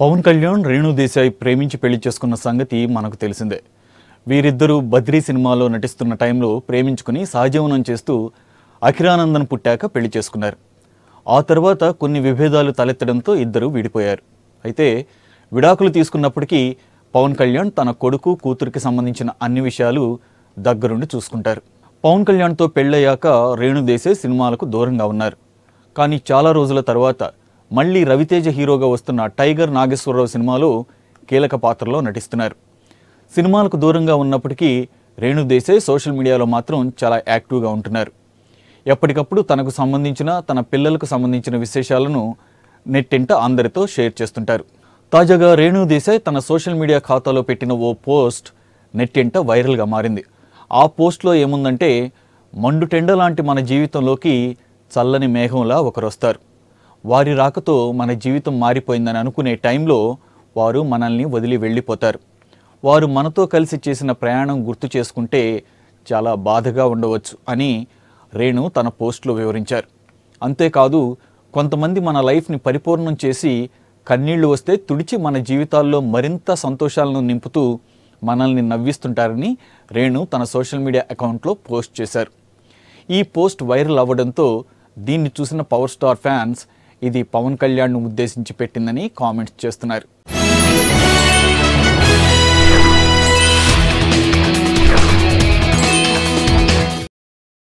Pawan Kalyan, Renu Desai, Preminchi Pelli Chesukunna Sangati, Manaku Telisinde. Veeru Iddaru Badri Sinimalo Natistunna Timelo, Preminchukoni, Sahajeevanam Chestu, Akhiranandan Puttaka Pelli Chesukunnaru. Aa tarvata konni vibhedalu talettadamto iddaru vidipoyaru. Aithe vidakulu teesukunnappadiki Pawan Kalyan tana koduku kooturiki sambandhinchina anni vishayalu దగ్గరుండి చూసుకుంటారు. పవన్ కళ్యాణ్ తో పెళ్ళయ్యాక రేణు దేశాయ్ సినిమాలకు దూరంగా ఉన్నారు. కానీ చాలా రోజుల తర్వాత మళ్ళీ రవితేజ హీరోగా వస్తున్న టైగర్ నాగేశ్వరో సినిమాలో కీలక పాత్రలో నటిస్తున్నారు. సినిమాలకు దూరంగా ఉన్నప్పటికీ రేణు దేశాయ్ సోషల్ మీడియాలో మాత్రం చాలా యాక్టివ్‌గా ఉంటున్నారు. ఎప్పటికప్పుడు తనకు సంబంధించిన తన పిల్లలకు సంబంధించిన విశేషాలను నెట్టింట అందరితో షేర్ చేస్తుంటారు. తాజాగా రేణు దేశాయ్ తన సోషల్ మీడియా ఖాతాలో పెట్టిన ఓ పోస్ట్ నెట్టింట వైరల్ గా మారింది. ఆ పోస్ట్లో ఏముందంటే మండు టెండ లాంటి మన జీవితంలోకి చల్లని మేఘంలా ఒకరు వస్తారు. వారి రాకతో మన జీవితం మారిపోయిందని అనుకునే టైంలో వారు మనల్ని వదిలి వెళ్ళిపోతారు. వారు మనతో కలిసి చేసిన ప్రయాణం గుర్తు చేసుకుంటే చాలా బాధగా ఉండవచ్చు అని రేణు తన పోస్ట్లో వివరించారు. అంతేకాదు కొంతమంది మన లైఫ్ని పరిపూర్ణం చేసి కన్నీళ్లు వస్తే తుడిచి మన జీవితాల్లో మరింత సంతోషాలను నింపుతూ మనల్ని నవ్విస్తుంటారని రేణు తన సోషల్ మీడియా అకౌంట్లో పోస్ట్ చేశారు. ఈ పోస్ట్ వైరల్ అవ్వడంతో దీన్ని చూసిన పవర్ స్టార్ ఫ్యాన్స్ ఇది పవన్ కళ్యాణ్ను ఉద్దేశించి పెట్టిందని కామెంట్స్ చేస్తున్నారు.